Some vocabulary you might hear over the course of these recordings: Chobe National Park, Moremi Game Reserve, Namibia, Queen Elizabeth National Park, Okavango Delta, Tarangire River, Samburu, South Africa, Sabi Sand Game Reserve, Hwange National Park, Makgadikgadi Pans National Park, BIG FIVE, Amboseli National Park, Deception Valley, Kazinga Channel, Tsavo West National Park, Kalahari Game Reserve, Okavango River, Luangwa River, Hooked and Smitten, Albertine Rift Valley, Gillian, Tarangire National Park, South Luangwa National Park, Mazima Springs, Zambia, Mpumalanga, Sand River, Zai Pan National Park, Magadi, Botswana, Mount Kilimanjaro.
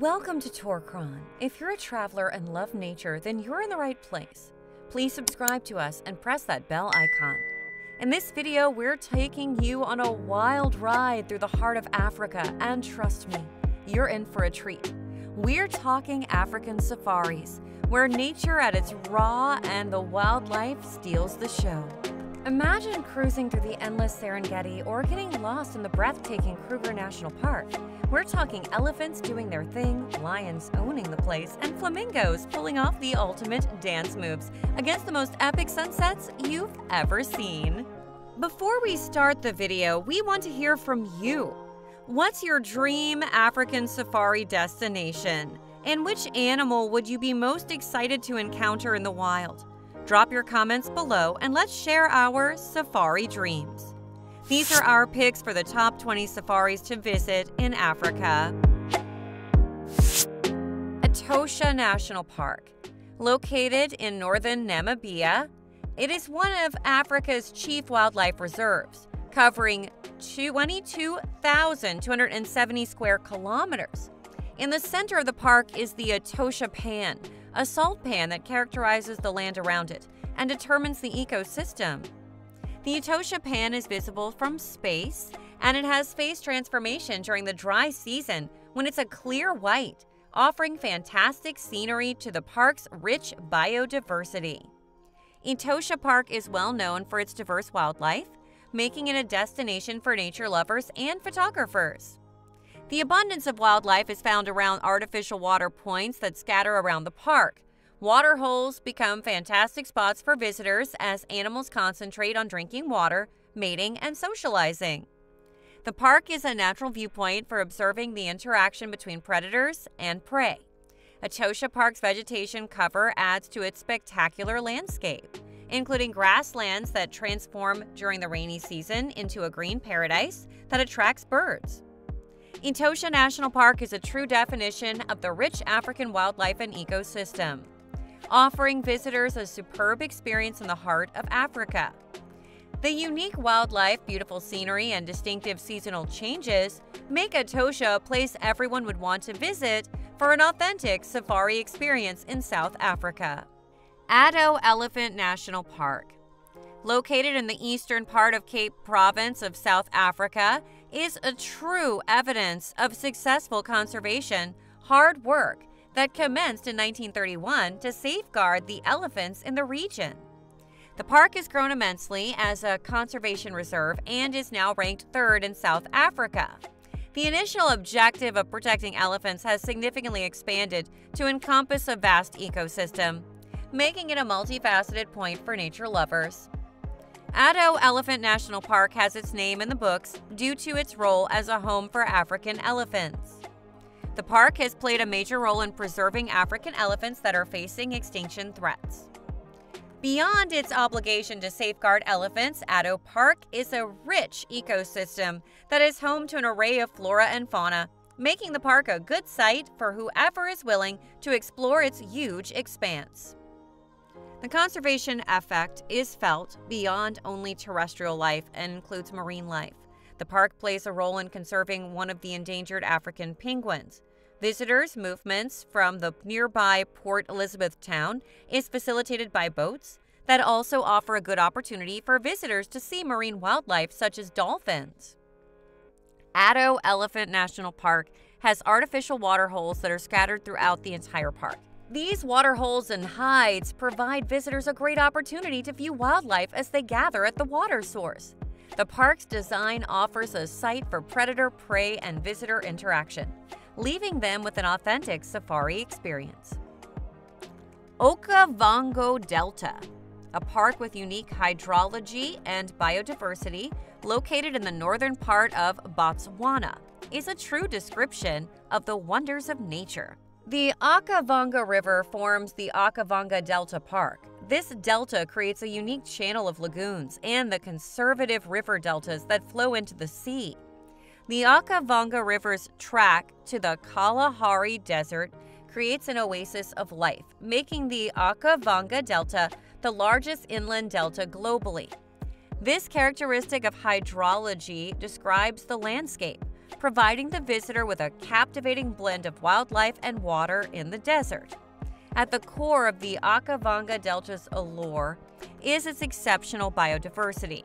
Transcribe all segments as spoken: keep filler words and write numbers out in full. Welcome to Tour Chron. If you're a traveler and love nature, then you're in the right place. Please subscribe to us and press that bell icon. In this video, we're taking you on a wild ride through the heart of Africa, and trust me, you're in for a treat. We're talking African safaris, where nature at its raw and the wildlife steals the show. Imagine cruising through the endless Serengeti or getting lost in the breathtaking Kruger National Park. We're talking elephants doing their thing, lions owning the place, and flamingos pulling off the ultimate dance moves against the most epic sunsets you've ever seen. Before we start the video, we want to hear from you. What's your dream African safari destination? And which animal would you be most excited to encounter in the wild? Drop your comments below and let's share our safari dreams. These are our picks for the top twenty safaris to visit in Africa. Etosha National Park. Located in northern Namibia, it is one of Africa's chief wildlife reserves, covering twenty-two thousand two hundred seventy square kilometers. In the center of the park is the Etosha Pan, a salt pan that characterizes the land around it and determines the ecosystem. The Etosha Pan is visible from space, and it has phase transformation during the dry season when it's a clear white, offering fantastic scenery to the park's rich biodiversity. Etosha Park is well known for its diverse wildlife, making it a destination for nature lovers and photographers. The abundance of wildlife is found around artificial water points that scatter around the park. Water holes become fantastic spots for visitors as animals concentrate on drinking water, mating, and socializing. The park is a natural viewpoint for observing the interaction between predators and prey. Etosha Park's vegetation cover adds to its spectacular landscape, including grasslands that transform during the rainy season into a green paradise that attracts birds. Etosha National Park is a true definition of the rich African wildlife and ecosystem, offering visitors a superb experience in the heart of Africa. The unique wildlife, beautiful scenery, and distinctive seasonal changes make Etosha a place everyone would want to visit for an authentic safari experience in South Africa. Addo Elephant National Park. Located in the eastern part of Cape Province of South Africa, is a true evidence of successful conservation, hard work that commenced in nineteen thirty-one to safeguard the elephants in the region. The park has grown immensely as a conservation reserve and is now ranked third in South Africa. The initial objective of protecting elephants has significantly expanded to encompass a vast ecosystem, making it a multifaceted point for nature lovers. Addo Elephant National Park has its name in the books due to its role as a home for African elephants. The park has played a major role in preserving African elephants that are facing extinction threats. Beyond its obligation to safeguard elephants, Addo Park is a rich ecosystem that is home to an array of flora and fauna, making the park a good site for whoever is willing to explore its huge expanse. The conservation effect is felt beyond only terrestrial life and includes marine life. The park plays a role in conserving one of the endangered African penguins. Visitors' movements from the nearby Port Elizabeth town is facilitated by boats that also offer a good opportunity for visitors to see marine wildlife such as dolphins. Addo Elephant National Park has artificial water holes that are scattered throughout the entire park. These water holes and hides provide visitors a great opportunity to view wildlife as they gather at the water source. The park's design offers a site for predator, prey, and visitor interaction, leaving them with an authentic safari experience. Okavango Delta, a park with unique hydrology and biodiversity located in the northern part of Botswana, is a true description of the wonders of nature. The Okavango River forms the Okavango Delta Park. This delta creates a unique channel of lagoons and the conservative river deltas that flow into the sea. The Okavango River's track to the Kalahari Desert creates an oasis of life, making the Okavango Delta the largest inland delta globally. This characteristic of hydrology describes the landscape, providing the visitor with a captivating blend of wildlife and water in the desert. At the core of the Okavango Delta's allure is its exceptional biodiversity.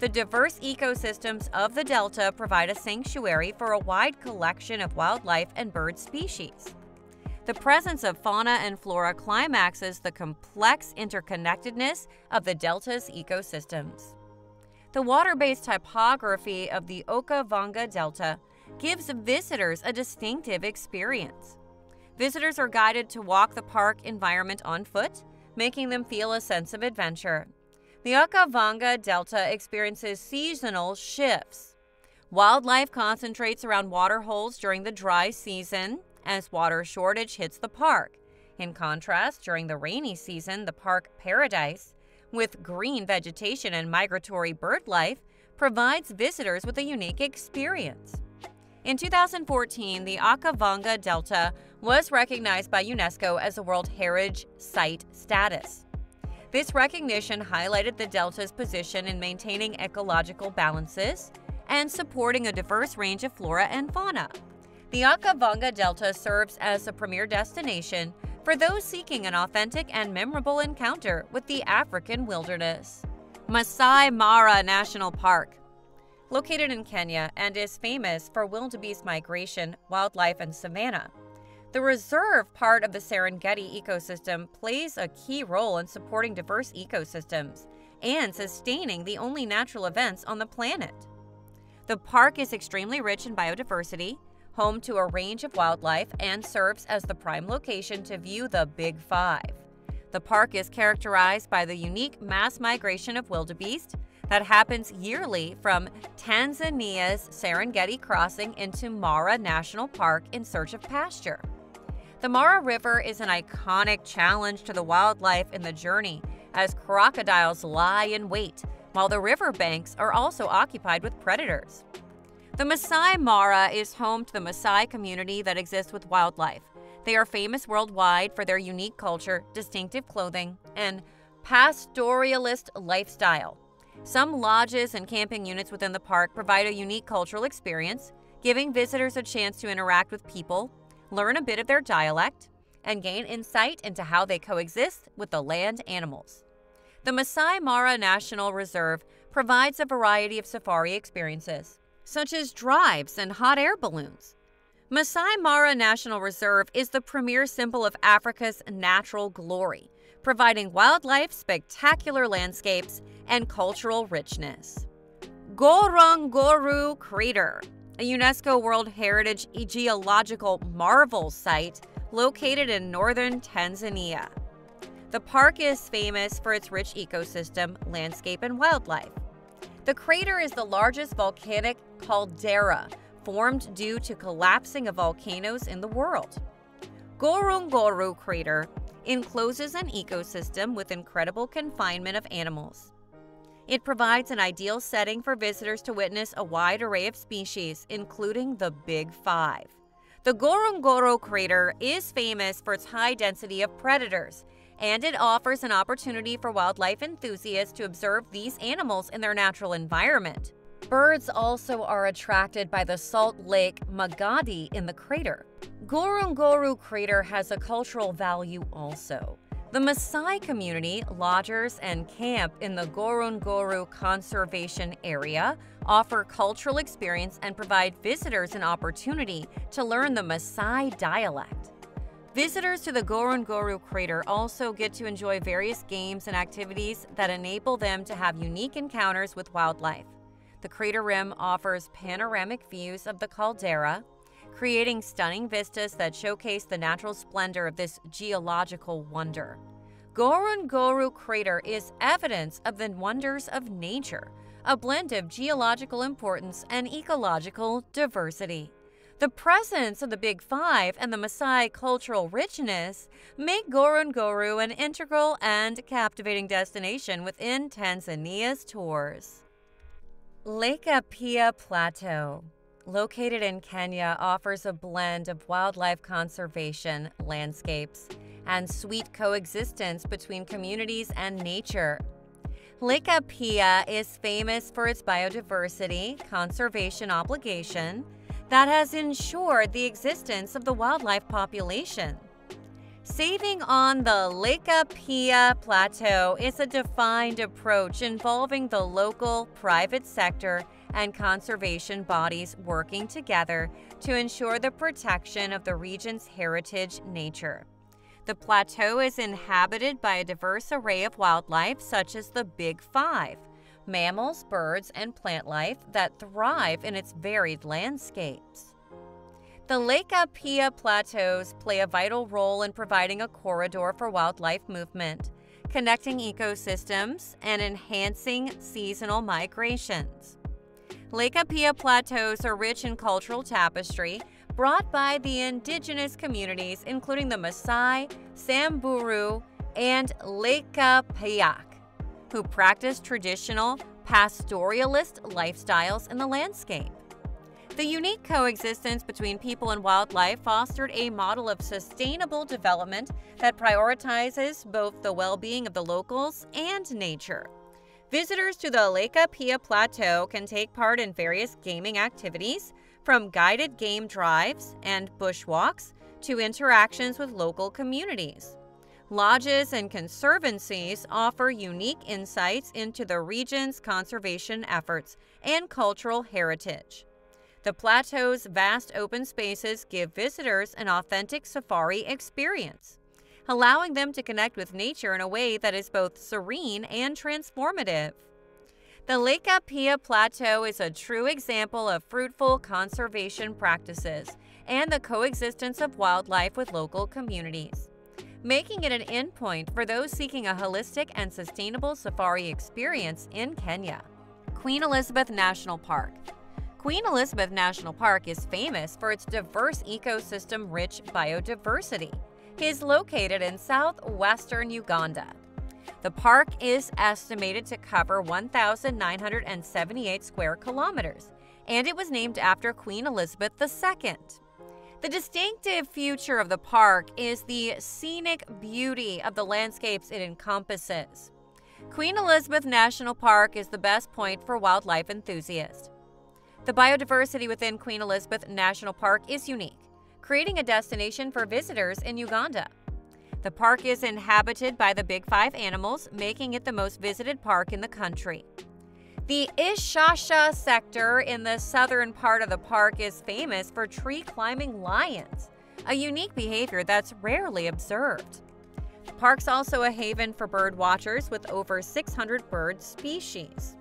The diverse ecosystems of the delta provide a sanctuary for a wide collection of wildlife and bird species. The presence of fauna and flora climaxes the complex interconnectedness of the delta's ecosystems. The water-based topography of the Okavango Delta gives visitors a distinctive experience. Visitors are guided to walk the park environment on foot, making them feel a sense of adventure. The Okavango Delta experiences seasonal shifts. Wildlife concentrates around waterholes during the dry season as water shortage hits the park. In contrast, during the rainy season, the park paradise, with green vegetation and migratory bird life, provides visitors with a unique experience. In two thousand fourteen, the Okavango Delta was recognized by UNESCO as a World Heritage Site status. This recognition highlighted the delta's position in maintaining ecological balances and supporting a diverse range of flora and fauna. The Okavango Delta serves as a premier destination for those seeking an authentic and memorable encounter with the African wilderness. Masai Mara National Park, located in Kenya and is famous for wildebeest migration, wildlife, and savanna. The reserve part of the Serengeti ecosystem plays a key role in supporting diverse ecosystems and sustaining the only natural events on the planet. The park is extremely rich in biodiversity, home to a range of wildlife, and serves as the prime location to view the Big Five. The park is characterized by the unique mass migration of wildebeest that happens yearly from Tanzania's Serengeti crossing into Mara National Park in search of pasture. The Mara River is an iconic challenge to the wildlife in the journey, as crocodiles lie in wait, while the riverbanks are also occupied with predators. The Masai Mara is home to the Maasai community that exists with wildlife. They are famous worldwide for their unique culture, distinctive clothing, and pastoralist lifestyle. Some lodges and camping units within the park provide a unique cultural experience, giving visitors a chance to interact with people, learn a bit of their dialect, and gain insight into how they coexist with the land animals. The Masai Mara National Reserve provides a variety of safari experiences, such as drives and hot air balloons. Masai Mara National Reserve is the premier symbol of Africa's natural glory, providing wildlife, spectacular landscapes, and cultural richness. Ngorongoro Crater, a UNESCO World Heritage Geological Marvel Site located in northern Tanzania. The park is famous for its rich ecosystem, landscape, and wildlife. The crater is the largest volcanic caldera formed due to collapsing of volcanoes in the world. Ngorongoro Crater encloses an ecosystem with incredible confinement of animals. It provides an ideal setting for visitors to witness a wide array of species, including the Big Five. The Ngorongoro Crater is famous for its high density of predators, and it offers an opportunity for wildlife enthusiasts to observe these animals in their natural environment. Birds also are attracted by the salt lake Magadi in the crater. Ngorongoro Crater has a cultural value also. The Maasai community, lodgers, and camp in the Ngorongoro Conservation Area offer cultural experience and provide visitors an opportunity to learn the Maasai dialect. Visitors to the Ngorongoro Crater also get to enjoy various games and activities that enable them to have unique encounters with wildlife. The crater rim offers panoramic views of the caldera, creating stunning vistas that showcase the natural splendor of this geological wonder. Ngorongoro Crater is evidence of the wonders of nature, a blend of geological importance and ecological diversity. The presence of the Big Five and the Maasai cultural richness make Ngorongoro an integral and captivating destination within Tanzania's tours. Laikipia Plateau, located in Kenya, offers a blend of wildlife conservation, landscapes, and sweet coexistence between communities and nature. Laikipia is famous for its biodiversity, conservation obligation, that has ensured the existence of the wildlife population. Saving on the Laikipia Plateau is a defined approach involving the local, private sector, and conservation bodies working together to ensure the protection of the region's heritage nature. The plateau is inhabited by a diverse array of wildlife such as the Big Five, mammals, birds, and plant life that thrive in its varied landscapes. The Laikipia Plateaus play a vital role in providing a corridor for wildlife movement, connecting ecosystems, and enhancing seasonal migrations. Laikipia Plateaus are rich in cultural tapestry brought by the indigenous communities, including the Maasai, Samburu, and Laikipiak, who practice traditional pastoralist lifestyles in the landscape. The unique coexistence between people and wildlife fostered a model of sustainable development that prioritizes both the well-being of the locals and nature. Visitors to the Laikipia Plateau can take part in various gaming activities, from guided game drives and bushwalks to interactions with local communities. Lodges and conservancies offer unique insights into the region's conservation efforts and cultural heritage. The plateau's vast open spaces give visitors an authentic safari experience, allowing them to connect with nature in a way that is both serene and transformative. The Laikipia Plateau is a true example of fruitful conservation practices and the coexistence of wildlife with local communities, making it an endpoint for those seeking a holistic and sustainable safari experience in Kenya. Queen Elizabeth National Park. Queen Elizabeth National Park is famous for its diverse ecosystem-rich biodiversity. It is located in southwestern Uganda. The park is estimated to cover one thousand nine hundred seventy-eight square kilometers, and it was named after Queen Elizabeth the Second. The distinctive feature of the park is the scenic beauty of the landscapes it encompasses. Queen Elizabeth National Park is the best point for wildlife enthusiasts. The biodiversity within Queen Elizabeth National Park is unique, creating a destination for visitors in Uganda. The park is inhabited by the Big Five animals, making it the most visited park in the country. The Etosha sector in the southern part of the park is famous for tree-climbing lions, a unique behavior that's rarely observed. The park's also a haven for bird watchers with over six hundred bird species.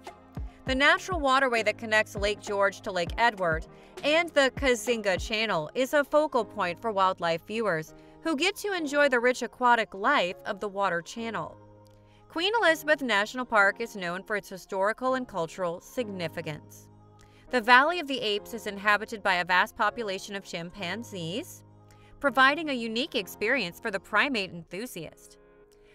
The natural waterway that connects Lake George to Lake Edward and the Kazinga Channel is a focal point for wildlife viewers who get to enjoy the rich aquatic life of the water channel. Queen Elizabeth National Park is known for its historical and cultural significance. The Valley of the Apes is inhabited by a vast population of chimpanzees, providing a unique experience for the primate enthusiast.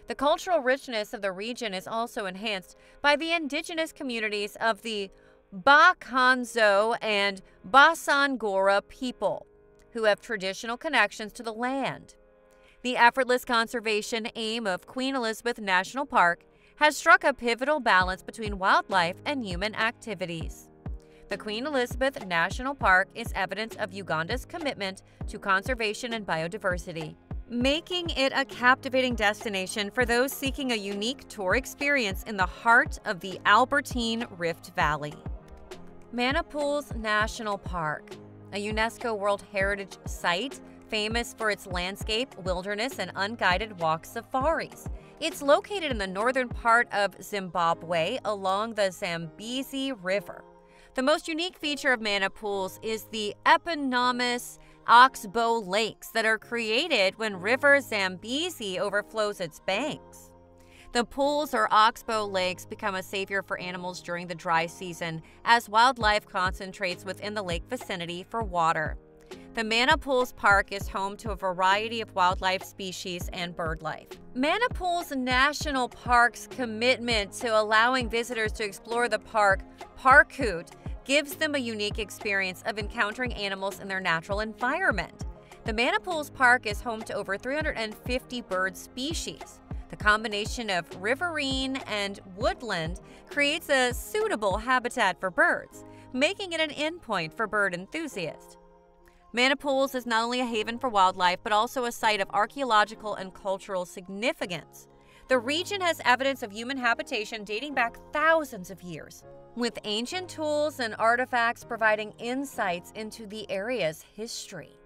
The cultural richness of the region is also enhanced by the indigenous communities of the Bakonzo and Basangora people, who have traditional connections to the land. The effortless conservation aim of Queen Elizabeth National Park has struck a pivotal balance between wildlife and human activities. The Queen Elizabeth National Park is evidence of Uganda's commitment to conservation and biodiversity, making it a captivating destination for those seeking a unique tour experience in the heart of the Albertine Rift Valley. Mana Pools National Park, a UNESCO World Heritage Site famous for its landscape, wilderness, and unguided walk safaris. It's located in the northern part of Zimbabwe along the Zambezi River. The most unique feature of Mana Pools is the eponymous oxbow lakes that are created when River Zambezi overflows its banks. The pools or oxbow lakes become a savior for animals during the dry season as wildlife concentrates within the lake vicinity for water. The Mana Pools Park is home to a variety of wildlife species and bird life. Mana Pools National Park's commitment to allowing visitors to explore the park, Parkoot, gives them a unique experience of encountering animals in their natural environment. The Mana Pools Park is home to over three hundred fifty bird species. The combination of riverine and woodland creates a suitable habitat for birds, making it an endpoint for bird enthusiasts. Mana Pools is not only a haven for wildlife, but also a site of archaeological and cultural significance. The region has evidence of human habitation dating back thousands of years, with ancient tools and artifacts providing insights into the area's history.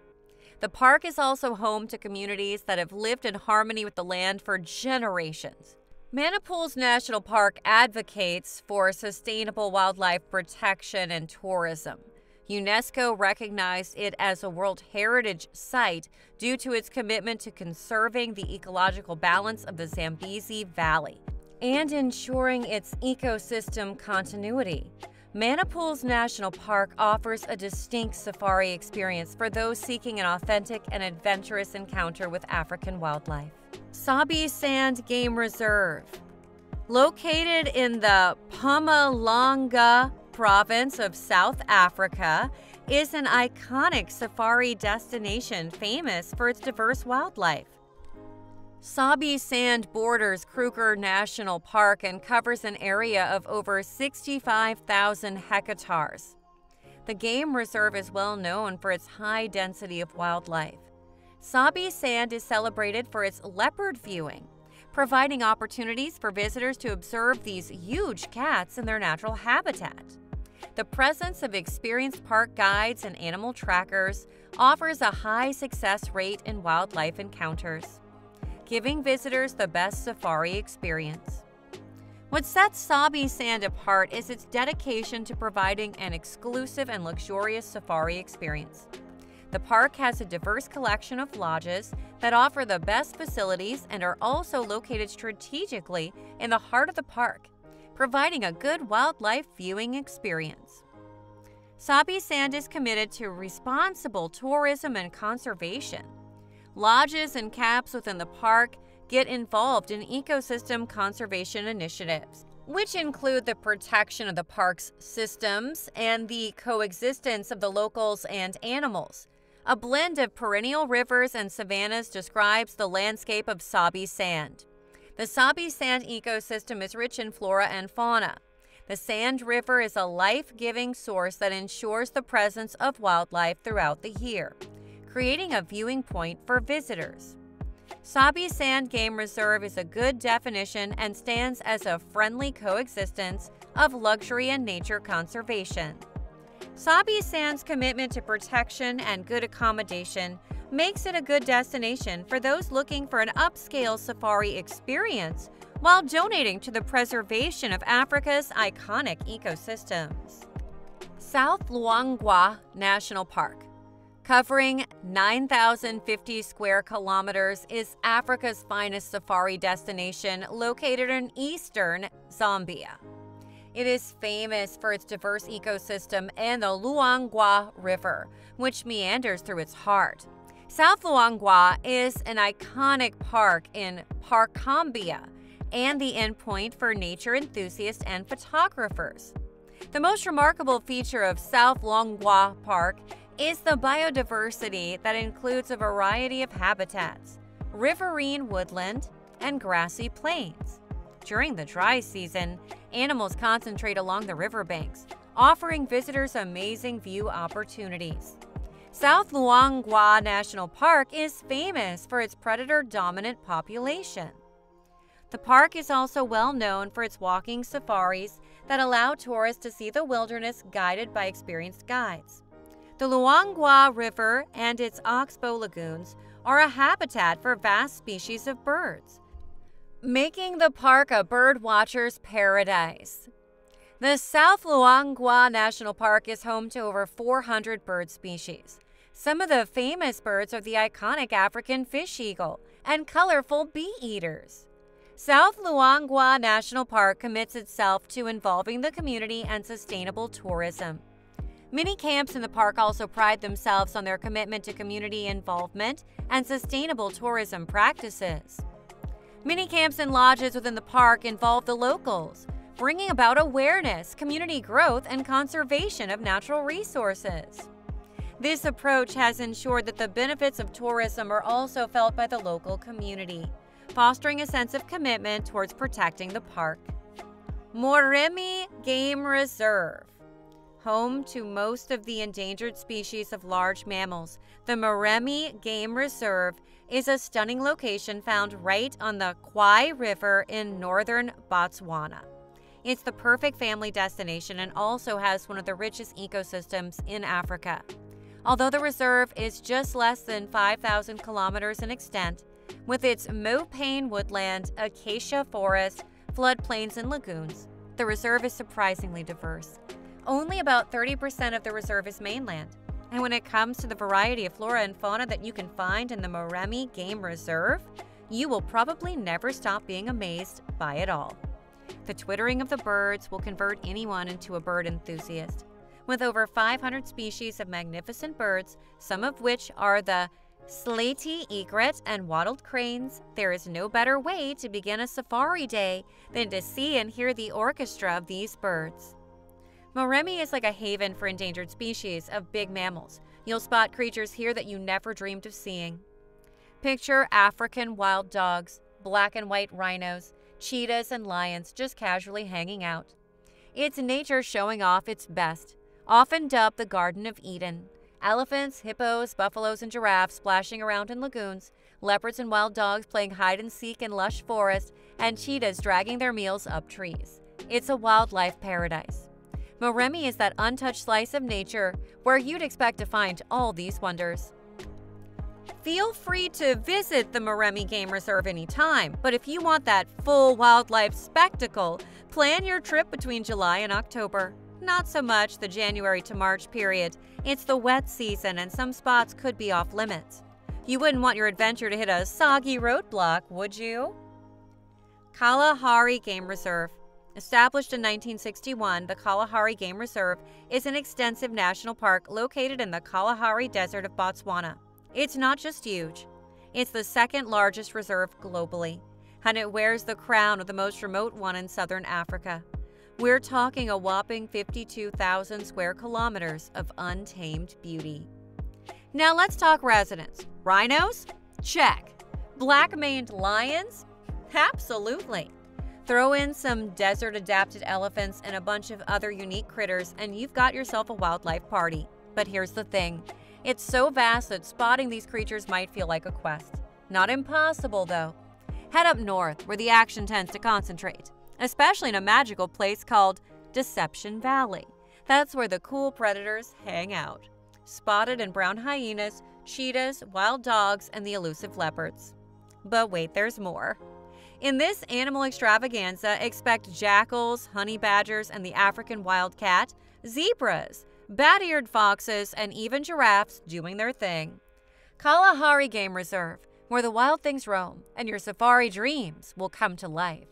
The park is also home to communities that have lived in harmony with the land for generations. Mana Pools National Park advocates for sustainable wildlife protection and tourism. UNESCO recognized it as a World Heritage Site due to its commitment to conserving the ecological balance of the Zambezi Valley and ensuring its ecosystem continuity. Mana Pools National Park offers a distinct safari experience for those seeking an authentic and adventurous encounter with African wildlife. Sabi Sand Game Reserve. Located in the Mpumalanga province of South Africa, is an iconic safari destination famous for its diverse wildlife. Sabi Sand borders Kruger National Park and covers an area of over sixty-five thousand hectares. The game reserve is well known for its high density of wildlife. Sabi Sand is celebrated for its leopard viewing, providing opportunities for visitors to observe these huge cats in their natural habitat. The presence of experienced park guides and animal trackers offers a high success rate in wildlife encounters, giving visitors the best safari experience. What sets Sabi Sand apart is its dedication to providing an exclusive and luxurious safari experience. The park has a diverse collection of lodges that offer the best facilities and are also located strategically in the heart of the park, providing a good wildlife viewing experience. Sabi Sand is committed to responsible tourism and conservation. Lodges and camps within the park get involved in ecosystem conservation initiatives, which include the protection of the park's systems and the coexistence of the locals and animals. A blend of perennial rivers and savannas describes the landscape of Sabi Sand. The Sabi Sand ecosystem is rich in flora and fauna. The Sand River is a life-giving source that ensures the presence of wildlife throughout the year, creating a viewing point for visitors. Sabi Sand Game Reserve is a good definition and stands as a friendly coexistence of luxury and nature conservation. Sabi Sand's commitment to protection and good accommodation makes it a good destination for those looking for an upscale safari experience while donating to the preservation of Africa's iconic ecosystems. South Luangwa National Park, covering nine thousand fifty square kilometers, is Africa's finest safari destination located in eastern Zambia. It is famous for its diverse ecosystem and the Luangwa River, which meanders through its heart. South Luangwa is an iconic park in Parkambia and the endpoint for nature enthusiasts and photographers. The most remarkable feature of South Luangwa Park is the biodiversity that includes a variety of habitats, riverine woodland, and grassy plains. During the dry season, animals concentrate along the riverbanks, offering visitors amazing view opportunities. South Luangwa National Park is famous for its predator-dominant population. The park is also well known for its walking safaris that allow tourists to see the wilderness guided by experienced guides. The Luangwa River and its oxbow lagoons are a habitat for vast species of birds, making the park a birdwatcher's paradise. The South Luangwa National Park is home to over four hundred bird species. Some of the famous birds are the iconic African fish eagle and colorful bee-eaters. South Luangwa National Park commits itself to involving the community and sustainable tourism. Many camps in the park also pride themselves on their commitment to community involvement and sustainable tourism practices. Many camps and lodges within the park involve the locals, bringing about awareness, community growth, and conservation of natural resources. This approach has ensured that the benefits of tourism are also felt by the local community, fostering a sense of commitment towards protecting the park. Moremi Game Reserve. Home to most of the endangered species of large mammals, the Moremi Game Reserve is a stunning location found right on the Kwai River in northern Botswana. It's the perfect family destination and also has one of the richest ecosystems in Africa. Although the reserve is just less than five thousand kilometers in extent, with its mopane woodland, acacia forest, floodplains, and lagoons, the reserve is surprisingly diverse. Only about thirty percent of the reserve is mainland. And when it comes to the variety of flora and fauna that you can find in the Moremi Game Reserve, you will probably never stop being amazed by it all. The twittering of the birds will convert anyone into a bird enthusiast. With over five hundred species of magnificent birds, some of which are the slaty egret and wattled cranes, there is no better way to begin a safari day than to see and hear the orchestra of these birds. Moremi is like a haven for endangered species of big mammals. You'll spot creatures here that you never dreamed of seeing. Picture African wild dogs, black and white rhinos, cheetahs, and lions just casually hanging out. It's nature showing off its best, often dubbed the Garden of Eden. Elephants, hippos, buffaloes, and giraffes splashing around in lagoons, leopards and wild dogs playing hide-and-seek in lush forest, and cheetahs dragging their meals up trees. It's a wildlife paradise. Moremi is that untouched slice of nature where you'd expect to find all these wonders. Feel free to visit the Moremi Game Reserve anytime, but if you want that full wildlife spectacle, plan your trip between July and October. Not so much the January to March period. It's the wet season and some spots could be off limits. You wouldn't want your adventure to hit a soggy roadblock, would you? Kalahari Game Reserve. Established in nineteen sixty-one, the Kalahari Game Reserve is an extensive national park located in the Kalahari Desert of Botswana. It's not just huge. It's the second largest reserve globally, and it wears the crown of the most remote one in southern Africa. We're talking a whopping fifty-two thousand square kilometers of untamed beauty. Now let's talk residents. Rhinos? Check. Black-maned lions? Absolutely. Throw in some desert-adapted elephants and a bunch of other unique critters and you've got yourself a wildlife party. But here's the thing. It's so vast that spotting these creatures might feel like a quest. Not impossible, though. Head up north, where the action tends to concentrate, especially in a magical place called Deception Valley. That's where the cool predators hang out. Spotted and brown hyenas, cheetahs, wild dogs, and the elusive leopards. But wait, there's more. In this animal extravaganza, expect jackals, honey badgers, and the African wildcat, zebras, bat-eared foxes, and even giraffes doing their thing. Kalahari Game Reserve, where the wild things roam and your safari dreams will come to life.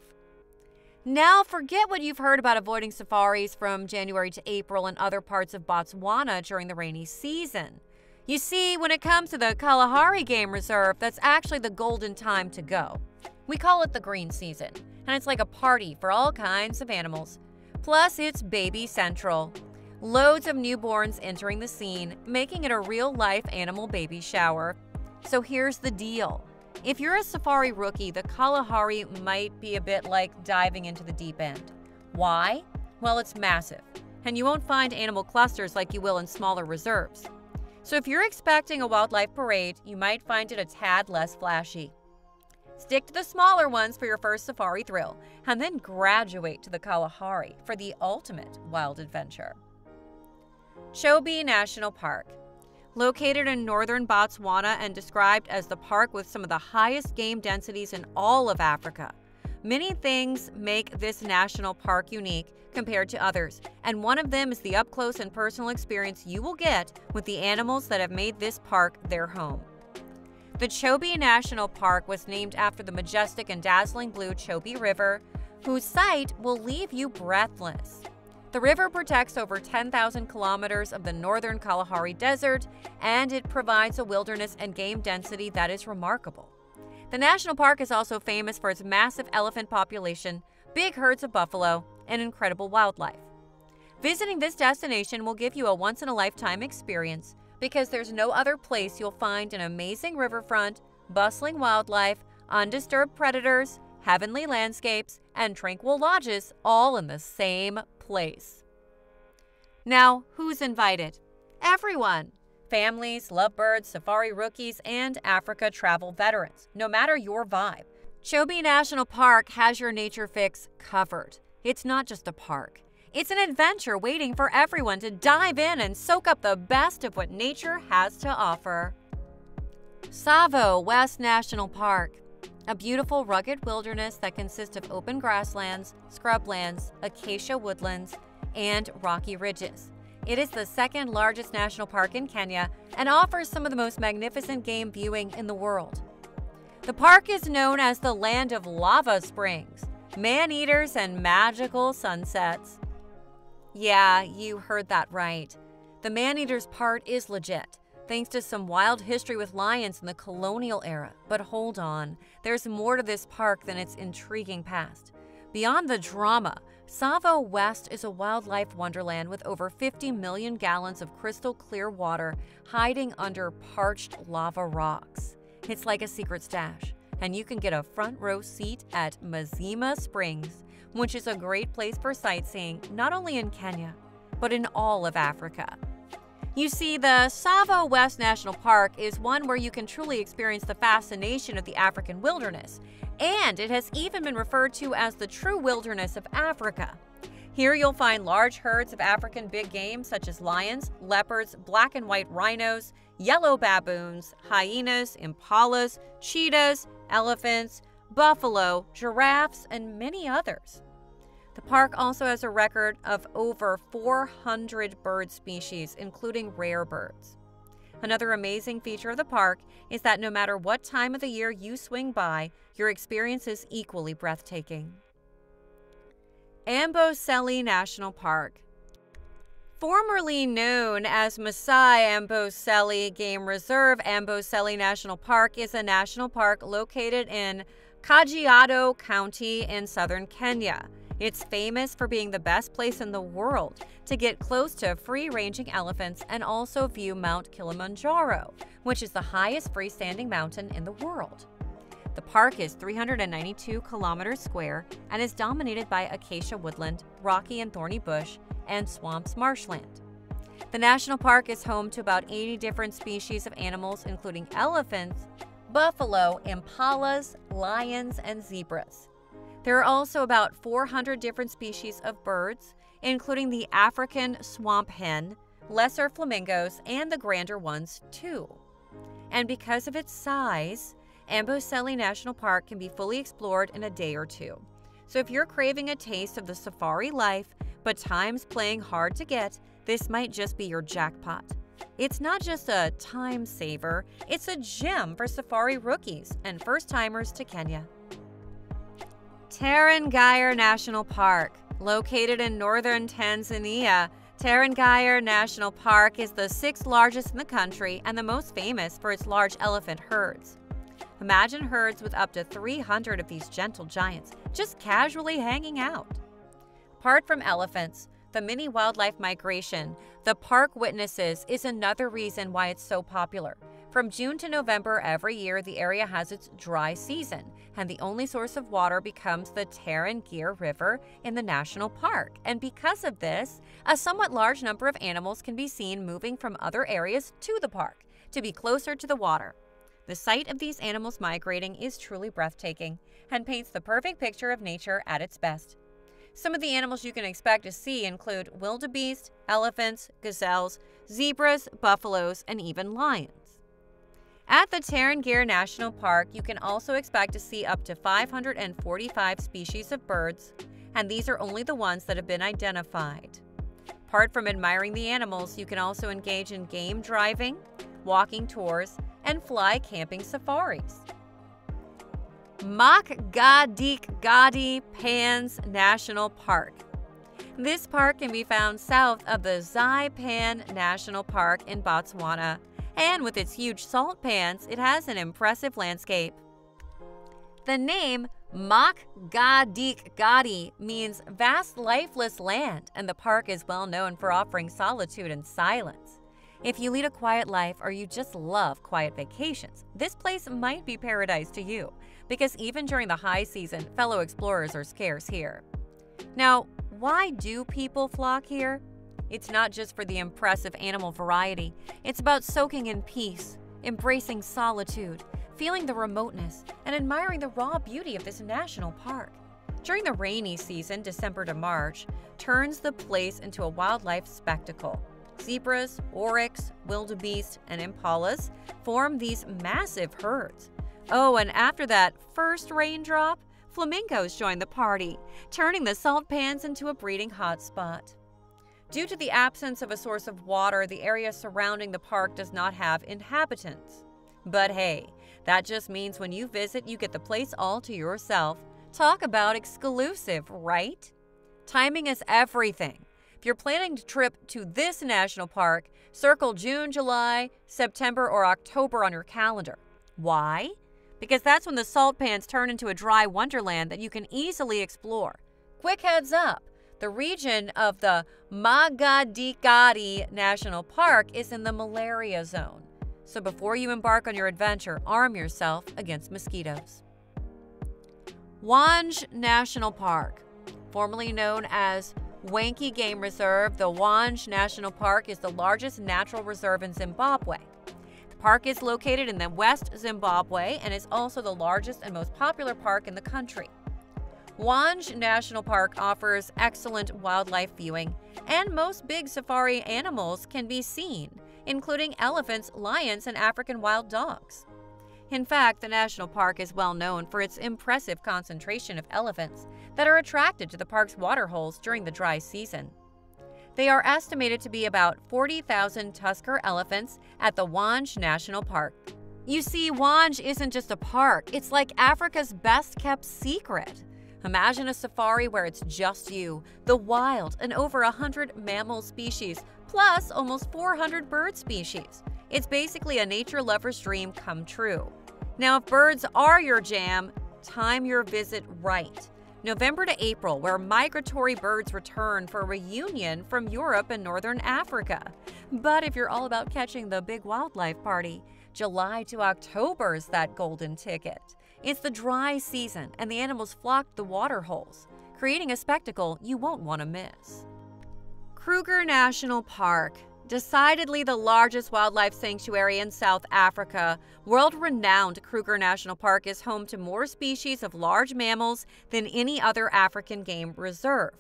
Now forget what you've heard about avoiding safaris from January to April in other parts of Botswana during the rainy season. You see, when it comes to the Kalahari Game Reserve, that's actually the golden time to go. We call it the green season, and it's like a party for all kinds of animals. Plus, it's baby central. Loads of newborns entering the scene, making it a real-life animal baby shower. So here's the deal. If you're a safari rookie, the Kalahari might be a bit like diving into the deep end. Why? Well, it's massive, and you won't find animal clusters like you will in smaller reserves. So if you're expecting a wildlife parade, you might find it a tad less flashy. Stick to the smaller ones for your first safari thrill, and then graduate to the Kalahari for the ultimate wild adventure. Chobe National Park. Located in northern Botswana and described as the park with some of the highest game densities in all of Africa, many things make this national park unique compared to others, and one of them is the up-close and personal experience you will get with the animals that have made this park their home. The Chobe National Park was named after the majestic and dazzling blue Chobe River, whose sight will leave you breathless. The river protects over ten thousand kilometers of the northern Kalahari Desert, and it provides a wilderness and game density that is remarkable. The national park is also famous for its massive elephant population, big herds of buffalo, and incredible wildlife. Visiting this destination will give you a once-in-a-lifetime experience, because there's no other place you'll find an amazing riverfront, bustling wildlife, undisturbed predators, heavenly landscapes, and tranquil lodges all in the same place. Now, who's invited? Everyone! Families, lovebirds, safari rookies, and Africa travel veterans, no matter your vibe. Chobe National Park has your nature fix covered. It's not just a park. It's an adventure waiting for everyone to dive in and soak up the best of what nature has to offer. Tsavo West National Park. A beautiful, rugged wilderness that consists of open grasslands, scrublands, acacia woodlands, and rocky ridges. It is the second largest national park in Kenya and offers some of the most magnificent game viewing in the world. The park is known as the land of lava springs, man-eaters, and magical sunsets. Yeah, you heard that right. The man-eaters part is legit, thanks to some wild history with lions in the colonial era. But hold on, there's more to this park than its intriguing past. Beyond the drama, Tsavo West is a wildlife wonderland with over fifty million gallons of crystal clear water hiding under parched lava rocks. It's like a secret stash, and you can get a front row seat at Mazima Springs, which is a great place for sightseeing not only in Kenya, but in all of Africa. You see, the Tsavo West National Park is one where you can truly experience the fascination of the African wilderness, and it has even been referred to as the true wilderness of Africa. Here you'll find large herds of African big game such as lions, leopards, black and white rhinos, yellow baboons, hyenas, impalas, cheetahs, elephants, buffalo, giraffes, and many others. The park also has a record of over four hundred bird species, including rare birds. Another amazing feature of the park is that no matter what time of the year you swing by, your experience is equally breathtaking. Amboseli National Park. Formerly known as Masai Amboseli Game Reserve, Amboseli National Park is a national park located in Kajiado County in southern Kenya. It's famous for being the best place in the world to get close to free-ranging elephants and also view Mount Kilimanjaro, which is the highest freestanding mountain in the world. The park is three hundred ninety-two kilometers square and is dominated by acacia woodland, rocky and thorny bush, and swamps marshland. The national park is home to about eighty different species of animals, including elephants, buffalo, impalas, lions, and zebras. There are also about four hundred different species of birds, including the African swamp hen, lesser flamingos, and the grander ones too. And because of its size, Amboseli National Park can be fully explored in a day or two. So if you're craving a taste of the safari life, but time's playing hard to get, this might just be your jackpot. It's not just a time saver, it's a gem for safari rookies and first-timers to Kenya. Tarangire National Park. Located in northern Tanzania, Tarangire National Park is the sixth largest in the country and the most famous for its large elephant herds. Imagine herds with up to three hundred of these gentle giants just casually hanging out. Apart from elephants, the mini wildlife migration the park witnesses is another reason why it's so popular. From June to November every year, the area has its dry season, and the only source of water becomes the Tarangire River in the national park. And because of this, a somewhat large number of animals can be seen moving from other areas to the park to be closer to the water. The sight of these animals migrating is truly breathtaking and paints the perfect picture of nature at its best. Some of the animals you can expect to see include wildebeest, elephants, gazelles, zebras, buffaloes, and even lions. At the Tarangire National Park, you can also expect to see up to five hundred forty-five species of birds, and these are only the ones that have been identified. Apart from admiring the animals, you can also engage in game driving, walking tours, and fly camping safaris. Makgadikgadi Pans National Park. This park can be found south of the Zai Pan National Park in Botswana. And with its huge salt pans, it has an impressive landscape. The name Makgadikgadi means vast lifeless land, and the park is well known for offering solitude and silence. If you lead a quiet life or you just love quiet vacations, this place might be paradise to you, because even during the high season, fellow explorers are scarce here. Now, why do people flock here? It's not just for the impressive animal variety. It's about soaking in peace, embracing solitude, feeling the remoteness, and admiring the raw beauty of this national park. During the rainy season, December to March, turns the place into a wildlife spectacle. Zebras, oryx, wildebeest, and impalas form these massive herds. Oh, and after that first raindrop, flamingos join the party, turning the salt pans into a breeding hotspot. Due to the absence of a source of water, the area surrounding the park does not have inhabitants. But hey, that just means when you visit, you get the place all to yourself. Talk about exclusive, right? Timing is everything. If you're planning a trip to this national park, circle June, July, September, or October on your calendar. Why? Because that's when the salt pans turn into a dry wonderland that you can easily explore. Quick heads up, the region of the Magadikari National Park is in the malaria zone. So before you embark on your adventure, arm yourself against mosquitoes. Hwange National Park, formerly known as Hwange Game Reserve, the Hwange National Park is the largest natural reserve in Zimbabwe. The park is located in the West Zimbabwe and is also the largest and most popular park in the country. Hwange National Park offers excellent wildlife viewing, and most big safari animals can be seen, including elephants, lions, and African wild dogs. In fact, the national park is well known for its impressive concentration of elephants that are attracted to the park's waterholes during the dry season. They are estimated to be about forty thousand tusker elephants at the Hwange National Park. You see, Hwange isn't just a park, it's like Africa's best-kept secret. Imagine a safari where it's just you, the wild, and over one hundred mammal species, plus almost four hundred bird species. It's basically a nature lover's dream come true. Now, if birds are your jam, time your visit right. November to April, where migratory birds return for a reunion from Europe and northern Africa. But if you're all about catching the big wildlife party, July to October is that golden ticket. It's the dry season and the animals flock the waterholes, creating a spectacle you won't want to miss. Kruger National Park, decidedly the largest wildlife sanctuary in South Africa, world-renowned Kruger National Park is home to more species of large mammals than any other African game reserve.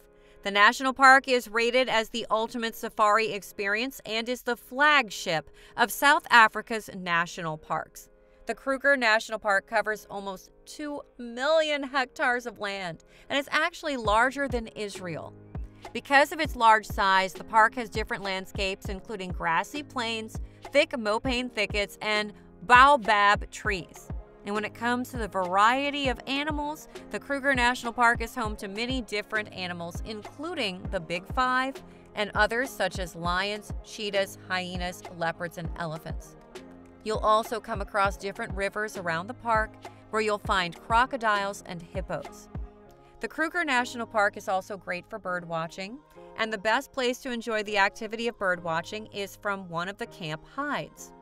The national park is rated as the ultimate safari experience and is the flagship of South Africa's national parks. The Kruger National Park covers almost two million hectares of land and is actually larger than Israel. Because of its large size, the park has different landscapes including grassy plains, thick mopane thickets, and baobab trees. And when it comes to the variety of animals, the Kruger National Park is home to many different animals including the Big Five and others such as lions, cheetahs, hyenas, leopards, and elephants. You'll also come across different rivers around the park where you'll find crocodiles and hippos. The Kruger National Park is also great for bird watching, and the best place to enjoy the activity of bird watching is from one of the camp hides.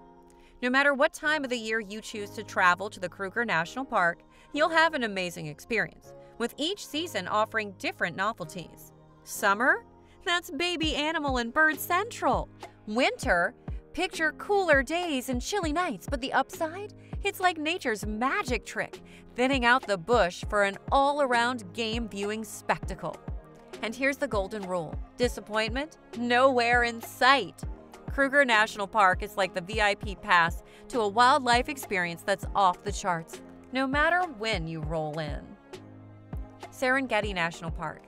No matter what time of the year you choose to travel to the Kruger National Park, you'll have an amazing experience, with each season offering different novelties. Summer? That's baby animal and bird central. Winter? Picture cooler days and chilly nights, but the upside? It's like nature's magic trick, thinning out the bush for an all-around game viewing spectacle. And here's the golden rule. Disappointment? Nowhere in sight. Kruger National Park is like the V I P pass to a wildlife experience that's off the charts, no matter when you roll in. Serengeti National Park,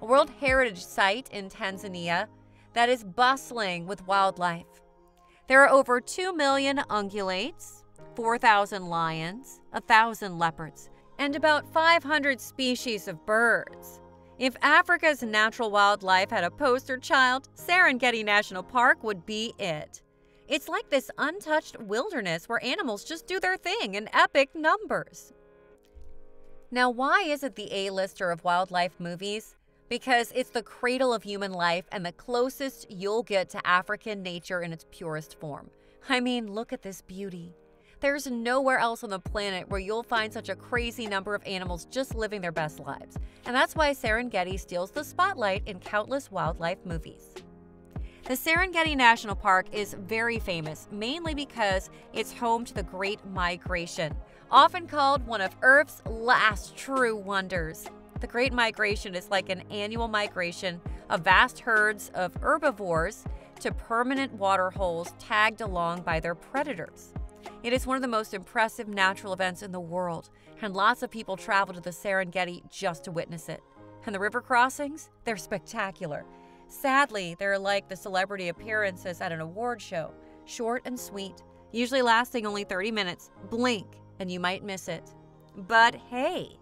a World Heritage Site in Tanzania that is bustling with wildlife. There are over two million ungulates, four thousand lions, one thousand leopards, and about five hundred species of birds. If Africa's natural wildlife had a poster child, Serengeti National Park would be it. It's like this untouched wilderness where animals just do their thing in epic numbers. Now, why is it the A-lister of wildlife movies? Because it's the cradle of human life and the closest you'll get to African nature in its purest form. I mean, look at this beauty. There's nowhere else on the planet where you'll find such a crazy number of animals just living their best lives. And that's why Serengeti steals the spotlight in countless wildlife movies. The Serengeti National Park is very famous, mainly because it's home to the Great Migration, often called one of Earth's last true wonders. The Great Migration is like an annual migration of vast herds of herbivores to permanent waterholes tagged along by their predators. It is one of the most impressive natural events in the world, and lots of people travel to the Serengeti just to witness it. And the river crossings? They're spectacular. Sadly, they're like the celebrity appearances at an award show, short and sweet, usually lasting only thirty minutes, blink, and you might miss it. But hey,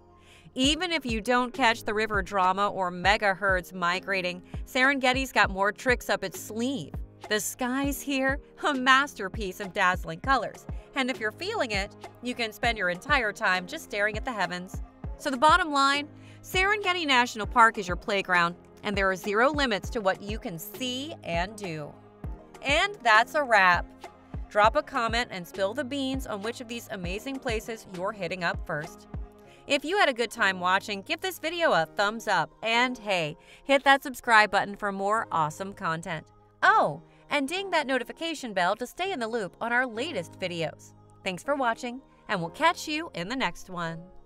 even if you don't catch the river drama or mega herds migrating, Serengeti's got more tricks up its sleeve. The skies here, a masterpiece of dazzling colors. And if you're feeling it, you can spend your entire time just staring at the heavens. So the bottom line, Serengeti National Park is your playground, and there are zero limits to what you can see and do. And that's a wrap. Drop a comment and spill the beans on which of these amazing places you're hitting up first. If you had a good time watching, give this video a thumbs up, and hey, hit that subscribe button for more awesome content. Oh, and ding that notification bell to stay in the loop on our latest videos. Thanks for watching, and we'll catch you in the next one.